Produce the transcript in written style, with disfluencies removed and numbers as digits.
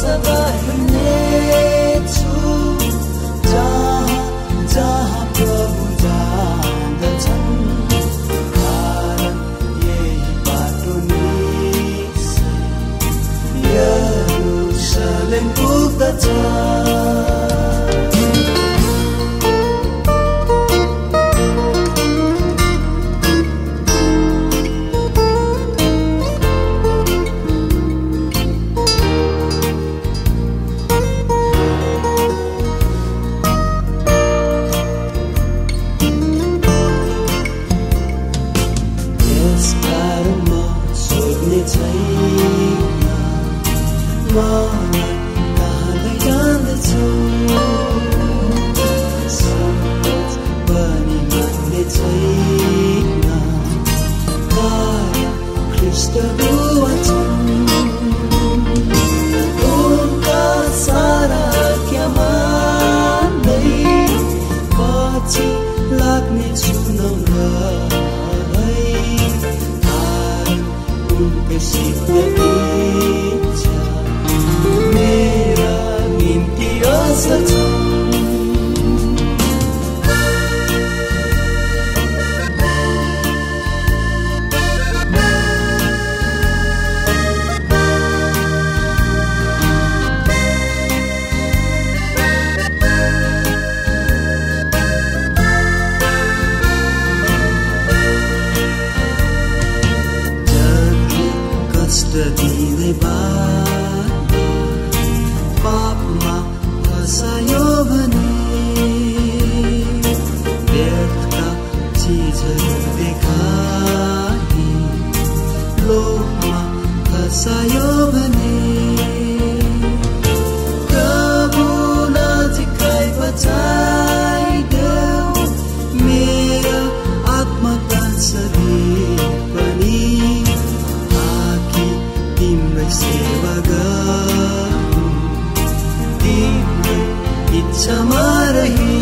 Samarahi